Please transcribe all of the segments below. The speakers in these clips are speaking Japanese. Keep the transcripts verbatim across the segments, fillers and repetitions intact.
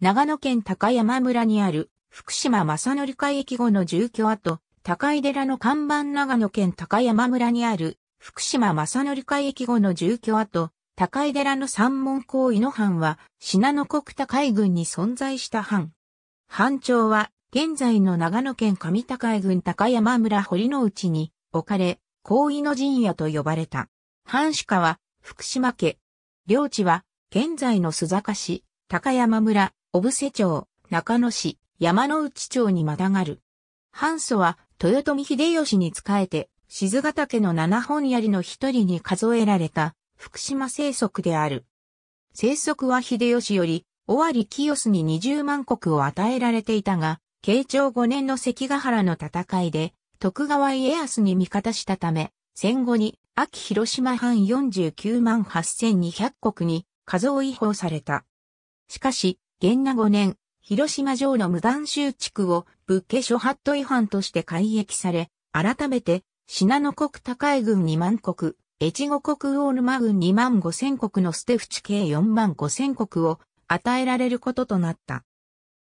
長野県高山村にある福島正則会駅後の住居跡、高井寺の看板。長野県高山村にある福島正則会駅後の住居跡、高井寺の三門校井野藩は、信濃国高井郡に存在した藩。藩庁は、現在の長野県上高井郡高山村堀之内に置かれ、校井野陣屋と呼ばれた。藩主家は、福島家。領地は、現在の須坂市、高山村、小布施町、中野市、山ノ内町にまたがる。藩祖は、豊臣秀吉に仕えて、賤ヶ岳の七本槍の一人に数えられた、福島正則である。正則は秀吉より、尾張清須ににじゅうまんこくを与えられていたが、慶長ごねんの関ヶ原の戦いで、徳川家康に味方したため、戦後に、安芸広島藩よんじゅうきゅうまんはっせんにひゃくこくに数を移封された。しかし、元和ごねん、広島城の無断修築を武家諸法度違反として改易され、改めて、信濃国高井郡にまんこく、越後国魚沼郡にまんごせんこくの捨て淵計よんまんごせんこくを与えられることとなった。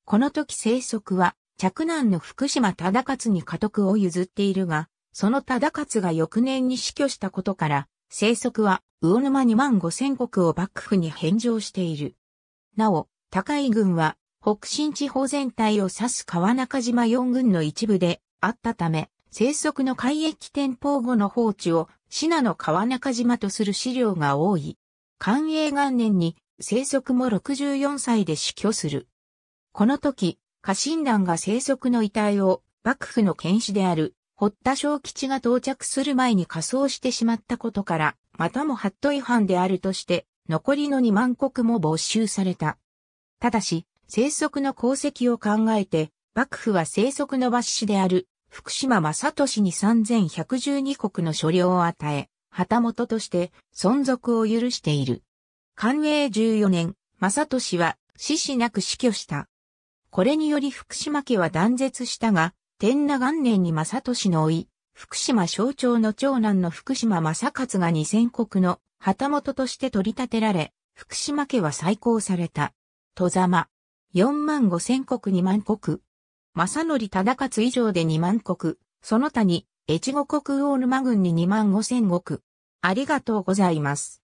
この時正則は、嫡男の福島忠勝に家督を譲っているが、その忠勝が翌年に死去したことから、正則は魚沼にまんごせんこくを幕府に返上している。なお、高井郡は北信地方全体を指す川中島よんぐんの一部であったため、正則の改易天保後の放置を信濃川中島とする資料が多い。寛永元年に正則もろくじゅうよんさいで死去する。この時、家臣団が正則の遺体を幕府の検使である堀田正吉が到着する前に火葬してしまったことから、またも法度違反であるとして、残りのにまんこくも没収された。ただし、正則の功績を考えて、幕府は正則の罰子である福島正利にさんぜんひゃくじゅうにこくの所領を与え、旗本として存続を許している。寛永じゅうよねん、正利は死しなく死去した。これにより福島家は断絶したが、天和元年に正利の甥、福島正長の長男の福島正勝がにせんこくの旗本として取り立てられ、福島家は再興された。外様。よんまんごせんこくにまんこく。正則忠勝以上でにまんこく。その他に、越後国魚沼郡ににまんごせんこく。ありがとうございます。